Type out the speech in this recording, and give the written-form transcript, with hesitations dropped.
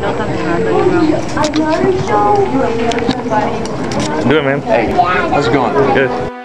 not understand. Do it, man. Hey, how's it going? Good.